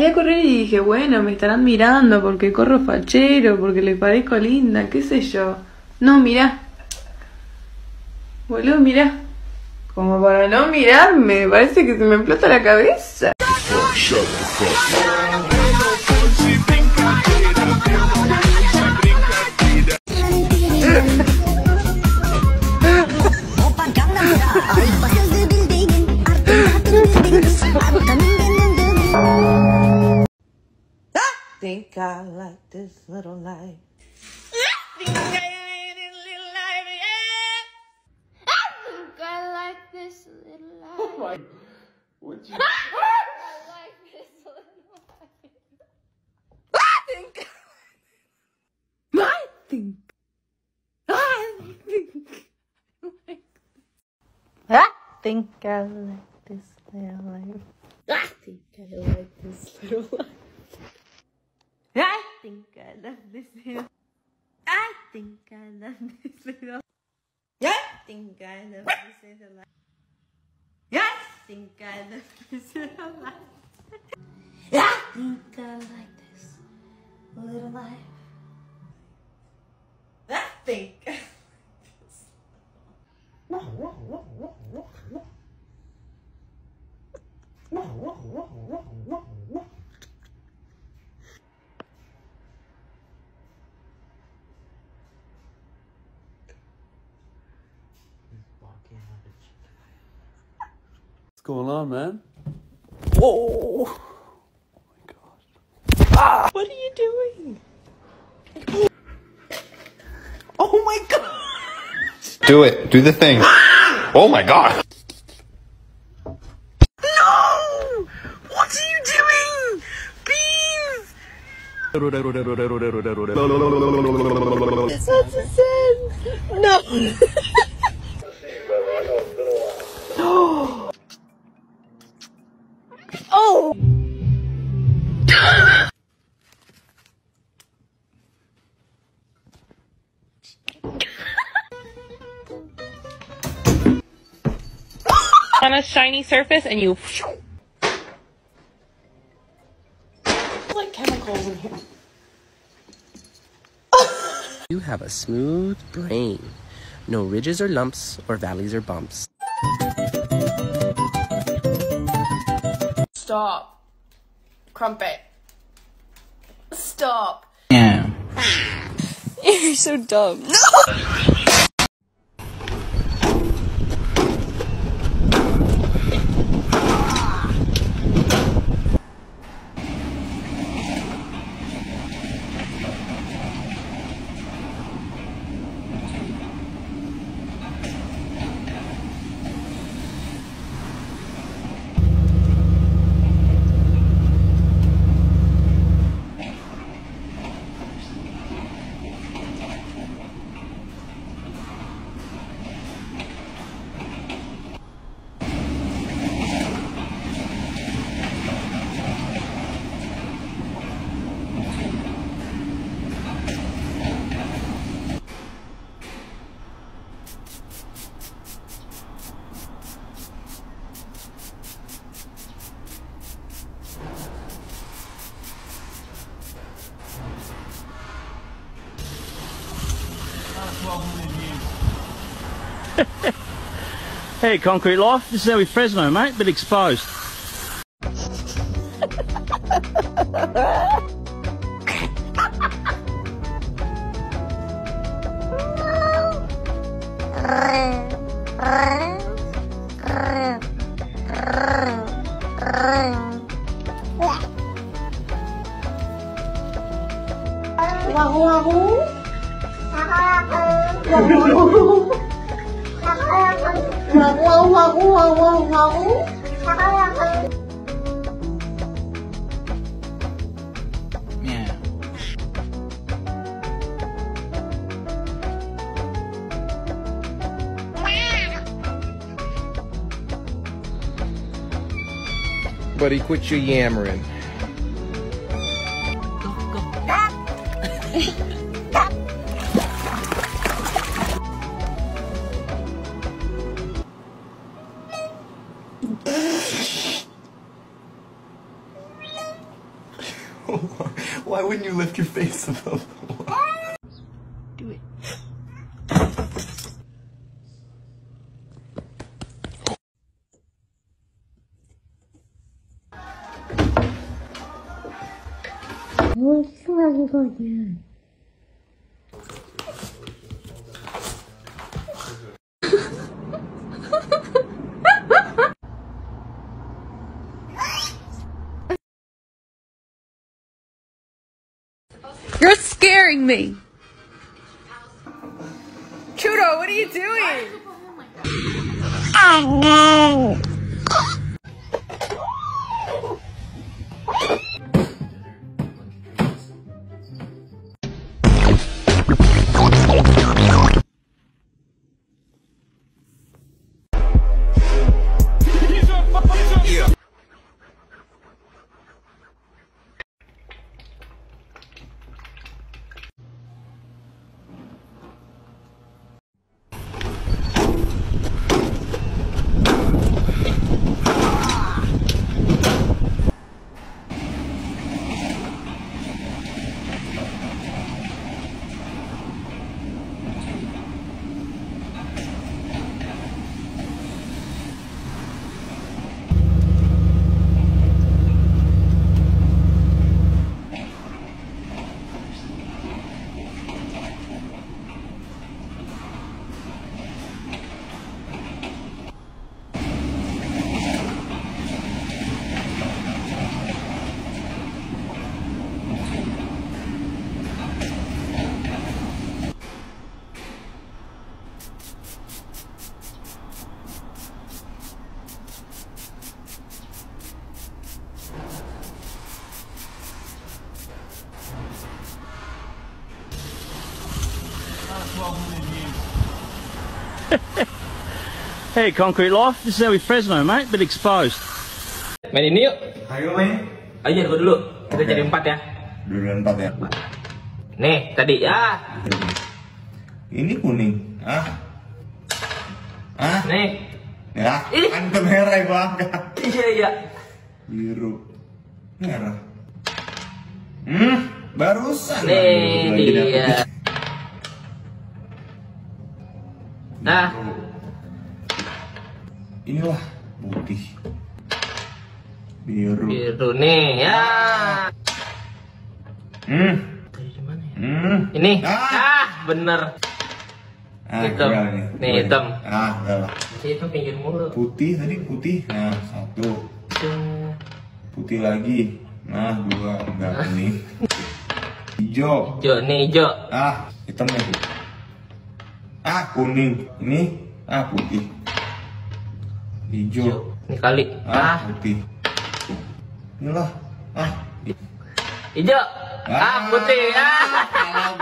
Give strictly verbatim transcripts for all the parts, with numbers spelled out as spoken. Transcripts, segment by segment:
Voy a correr y dije, bueno, me estarán mirando porque corro fachero, porque le parezco linda, qué sé yo. No, mirá. Boludo, mirá. Como para no mirarme, parece que se me explota la cabeza. Think I like this little life. Think I like this little life, yeah. I think I like this little life. Oh my. Would you? I like this little life. I think. I think. I think. I think I like this little life. I think I like this little life. I think I love this little. I think I love this little. I think I love this little life. I think I love this little life. I think I like this little life. I think I like this. What's going on, man? Whoa! Oh my gosh. Ah! What are you doing? Oh my gosh! Do it. Do the thing. Oh my god! No! What are you doing? Please! That's a sin! No! Oh! On a shiny surface and you like chemicals in here. You have a smooth brain. No ridges or lumps or valleys or bumps. Stop. Crumpet. Stop. Yeah. You're so dumb. No! Hey, Concrete Life, this is how we Fresno, mate, but exposed. Yeah. Buddy, quit your yammering. Go, go. Why wouldn't you lift your face above the water? Do it. What's wrong with you? You're scaring me. Chudo, what are you doing? Oh no. Hey, Concrete Life, this is how we Fresno, mate, bit exposed. Main ini yuk. Ayo main. Ayo gue dulu. Kita jadi empat ya. Dulu empat ya. Nih tadi ya. Ini kuning. Ah. Ah. Nih. Ya. Antum merah bang. Iya iya. Biru. Merah. Hmm. Barusan. Nih dia. Nah, inilah putih, biru, biru nih ya. Hmm, hmm, ini ah, ah bener. Ah, hitam, nih, nih hitam. Ah, itu pinggir mulu. Putih tadi putih. Nah satu. Putih lagi. Nah dua. Enggak ini. Hijau. Hijau nih hijau. Ah, hitam nih. Ah kuning, ini ah putih, hijau, ini kali, ah, ah. Putih, inilah ah hijau, ah, ah putih, ah.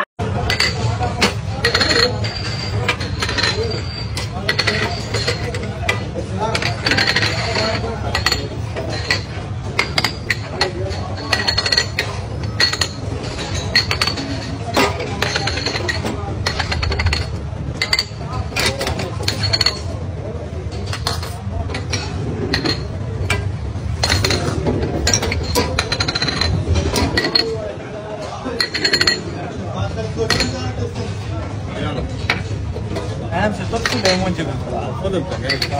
I'm just up to them when you put them together.